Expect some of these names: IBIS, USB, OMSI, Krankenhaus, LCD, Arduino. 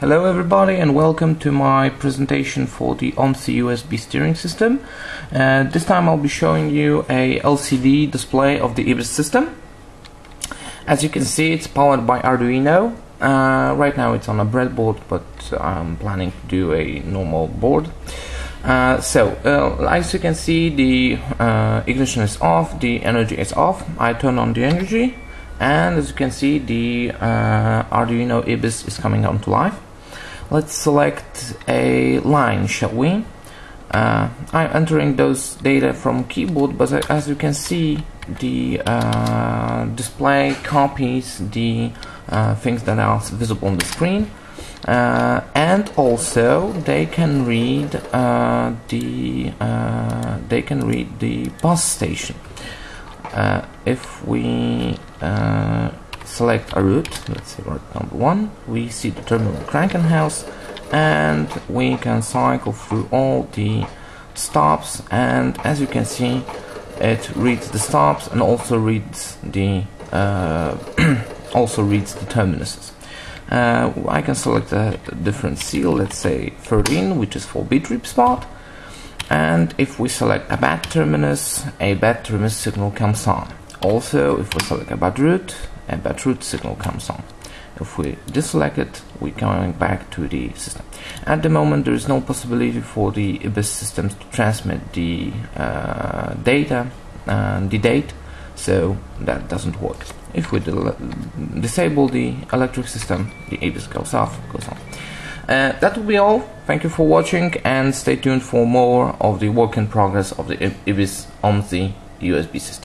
Hello everybody and welcome to my presentation for the OMSI USB steering system. This time I'll be showing you a LCD display of the IBIS system. As you can see, it's powered by Arduino. Right now it's on a breadboard, but I'm planning to do a normal board. As you can see, the ignition is off, the energy is off. I turn on the energy, and as you can see, the Arduino IBIS is coming on to life. Let's select a line, shall we? I'm entering those data from keyboard, but as you can see, the display copies the things that are visible on the screen, and also they can read the bus station. If we select a route, let's say route number 1, we see the terminal Krankenhaus, and we can cycle through all the stops, and as you can see, it reads the stops and also reads the terminuses. I can select a different seal, let's say 13, which is for bit rip spot, and if we select a bad terminus, a bad terminus signal comes on. Also, if we select a bad route signal comes on. If we deselect it, we're going back to the system. At the moment, there is no possibility for the IBIS systems to transmit the data and the date, so that doesn't work. If we disable the electric system, the IBIS goes off, goes on. That will be all. Thank you for watching, and stay tuned for more of the work in progress of the IBIS OMSI USB system.